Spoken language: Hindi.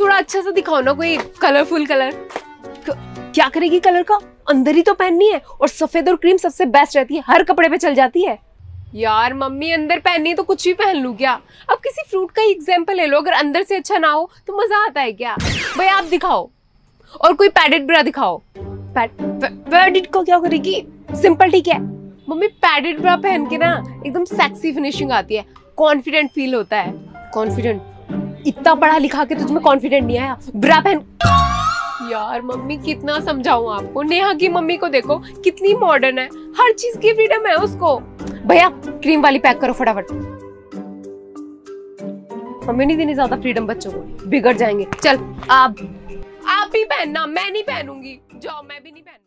थोड़ा अच्छा सा दिखाओ ना कोई कलरफुल कलर। क्या करेगी कलर का, अंदर ही तो पहननी है। और सफेद और क्रीम सबसे बेस्ट रहती है, हर कपड़े पे चल जाती है। यार मम्मी अंदर पहननी तो कुछ भी पहन लूँ क्या? अब किसी फ्रूट का ही एग्जाम्पल ले लो, अगर अंदर से अच्छा ना हो तो मजा आता है क्या? भाई आप दिखाओ और कोई पैडेड ब्रा दिखाओ। पैडेड को क्या करेगी, सिंपल ठीक है। मम्मी पैडेड ब्रा पहन के ना एकदम सेक्सी फिनिशिंग आती है, कॉन्फिडेंट फील होता है। कॉन्फिडेंट? इतना पढ़ा लिखा के तुझमें कॉन्फिडेंट नहीं आया। ब्रा पहन। यार मम्मी कितना समझाऊं आपको, नेहा की मम्मी को देखो कितनी मॉडर्न है, हर चीज की फ्रीडम है उसको। भैया क्रीम वाली पैक करो फटाफट। मम्मी नहीं देनी ज्यादा फ्रीडम बच्चों को, बिगड़ जाएंगे। चल आप भी पहनना, मैं नहीं पहनूंगी। जाओ मैं भी नहीं पहनूंगी।